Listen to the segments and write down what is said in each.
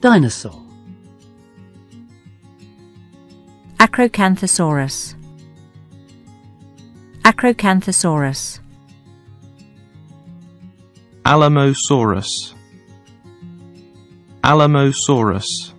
Dinosaur. Acrocanthosaurus. Acrocanthosaurus. Alamosaurus. Alamosaurus.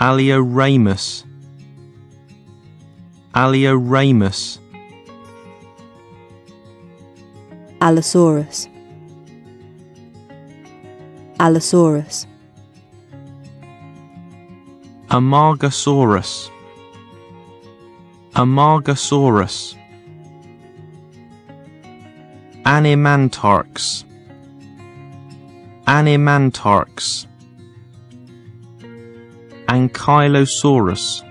Alioramus. Alioramus. Allosaurus. Allosaurus. Amargasaurus. Amargasaurus. Animantarx. Animantarx. Ankylosaurus.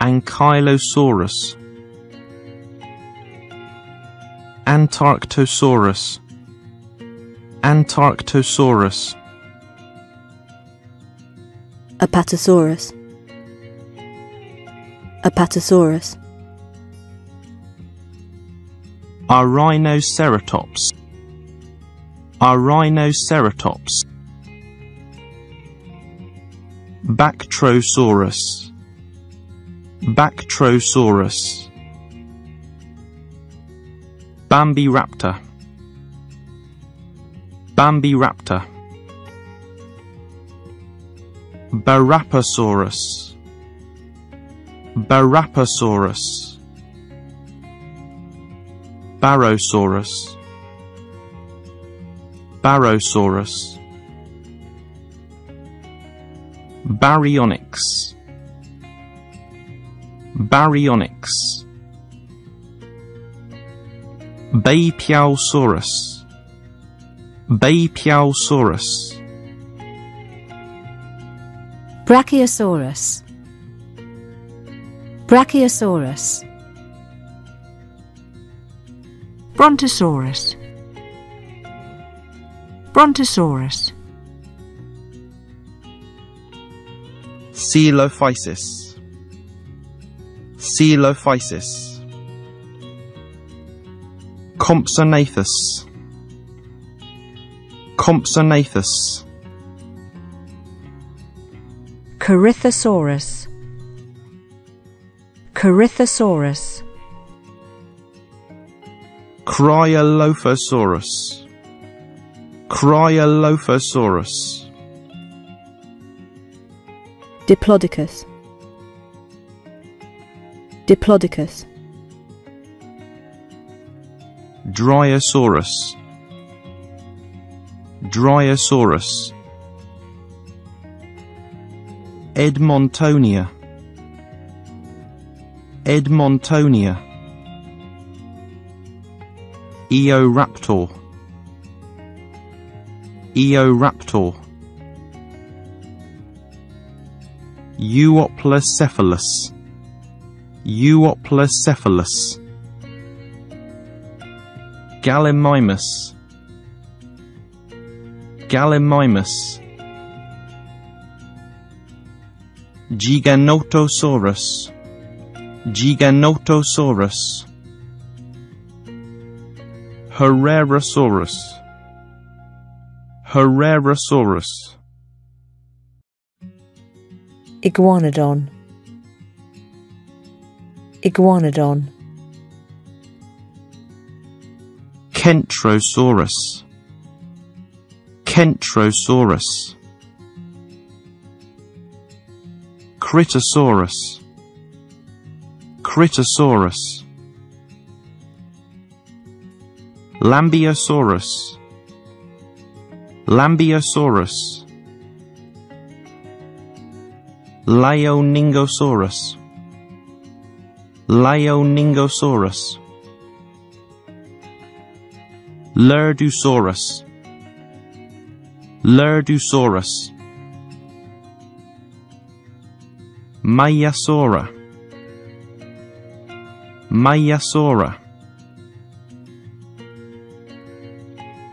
Ankylosaurus. Antarctosaurus. Antarctosaurus. Apatosaurus. Apatosaurus. Arrhinoceratops. Arrhinoceratops. Bactrosaurus. Bactrosaurus. Bambiraptor. Bambiraptor. Barapasaurus. Barapasaurus. Barosaurus. Barosaurus. Baryonyx. Baryonyx. Beipiaosaurus. Beipiaosaurus. Brachiosaurus. Brachiosaurus. Brontosaurus. Brontosaurus. Coelophysis. Coelophysis. Compsognathus. Compsognathus. Corythosaurus. Corythosaurus. Cryolophosaurus. Cryolophosaurus. Diplodocus. Diplodocus. Dryosaurus. Dryosaurus. Edmontonia. Edmontonia. Eoraptor. Eoraptor. Euoplocephalus. Euoplocephalus. Gallimimus. Gallimimus. Giganotosaurus. Giganotosaurus. Herrerasaurus. Herrerasaurus. Iguanodon. Iguanodon. Kentrosaurus. Kentrosaurus. Crytosaurus. Crytosaurus. Lambiosaurus. Lambiosaurus. Leoningosaurus. Leoningosaurus. Lurdusaurus. Lurdusaurus. Maiasaura. Maiasaura.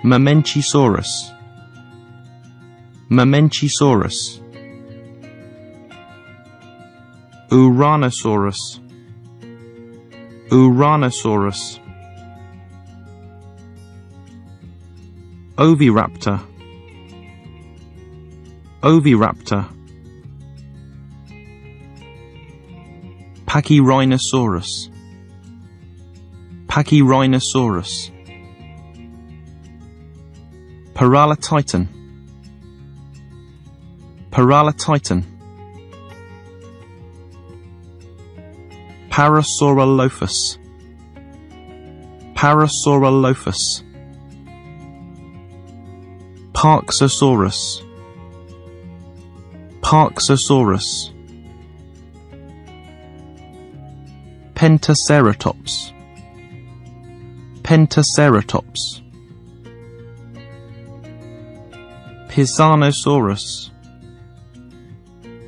Momenchisaurus. Momenchisaurus. Uranosaurus. Uranosaurus. Oviraptor. Oviraptor, Pachyrhinosaurus, Pachyrhinosaurus, Paralatitan, Paralatitan, Parasaurolophus, Parasaurolophus, Parxosaurus, Parxosaurus, Pentaceratops, Pentaceratops, Pisanosaurus,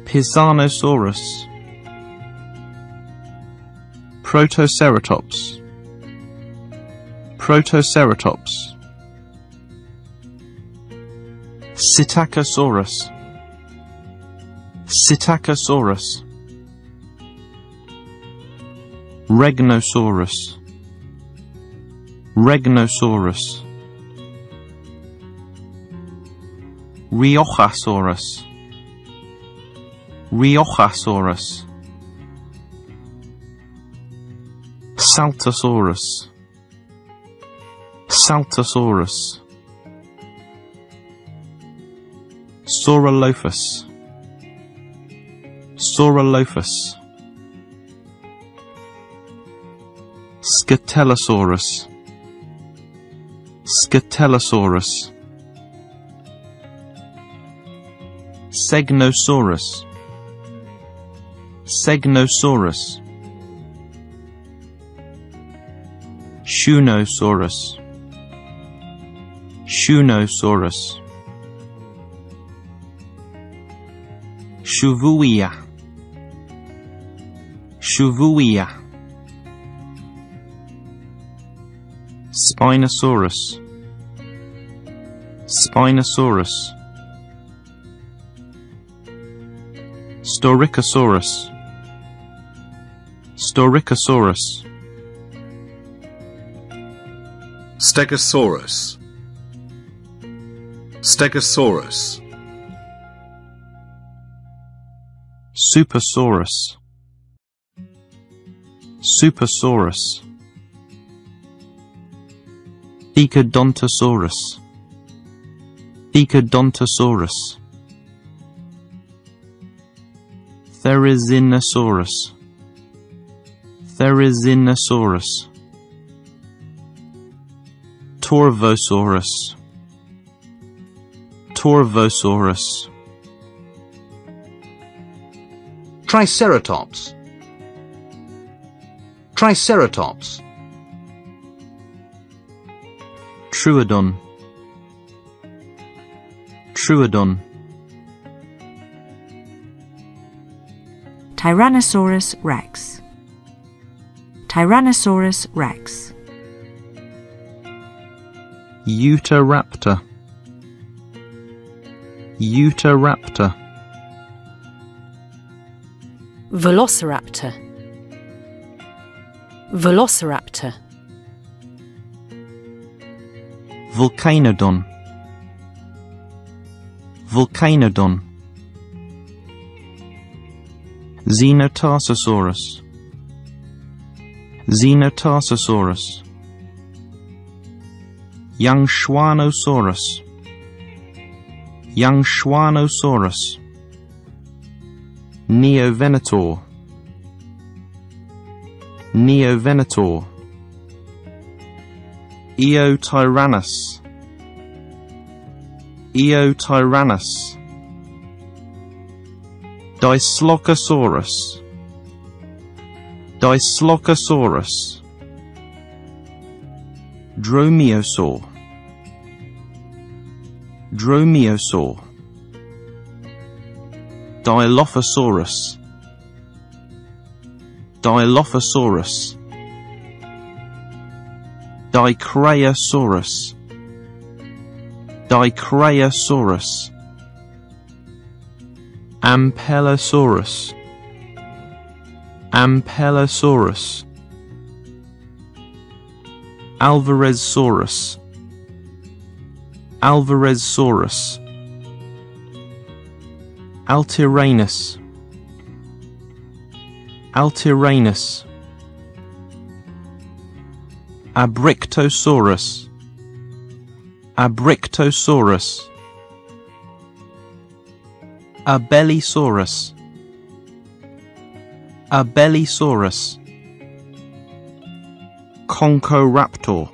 Pisanosaurus, Protoceratops, Protoceratops, Psittacosaurus, Psittacosaurus, Regnosaurus, Regnosaurus, Riochasaurus, Riochasaurus, Saltosaurus, Saltosaurus, Saurolophus, Saurolophus, Sketelosaurus, Sketelosaurus, Segnosaurus, Segnosaurus, Shunosaurus, Shunosaurus, Chuvuia, Chuvuia, Spinosaurus, Spinosaurus, Staurikosaurus, Staurikosaurus, Stegosaurus, Stegosaurus, Supersaurus, Supersaurus, Ecodontosaurus, Ecodontosaurus, Therizinosaurus, Therizinosaurus, Torvosaurus, Torvosaurus, Triceratops, Triceratops, Troodon, Troodon, Tyrannosaurus rex, Tyrannosaurus rex, Utahraptor, Utahraptor, Velociraptor, Velociraptor, Volcanodon, Volcanodon, Xenotarsosaurus, Xenotarsosaurus, Yangchuanosaurus, Yangchuanosaurus, Neovenator, Neovenator, Eotyrannus, Eotyrannus, Dislocosaurus, Dislocosaurus, Dromaeosaur, Dromaeosaur, Dilophosaurus, Dilophosaurus, Dicraeosaurus, Dicraeosaurus, Ampelosaurus, Ampelosaurus, Alvarezsaurus, Alvarezsaurus, Altyranus, Altyranus, Abrictosaurus, Abrictosaurus, Abelisaurus, Abelisaurus, Conchoraptor,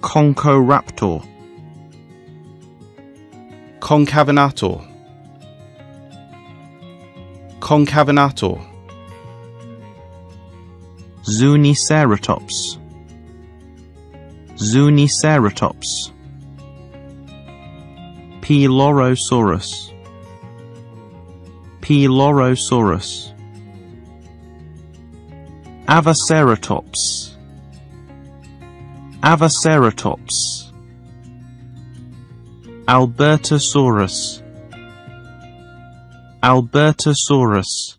Conchoraptor, Concavinator, Concavinator, Zuniceratops, Zuniceratops, Pelorosaurus, Pelorosaurus, Avaceratops, Avaceratops, Albertosaurus, Albertosaurus,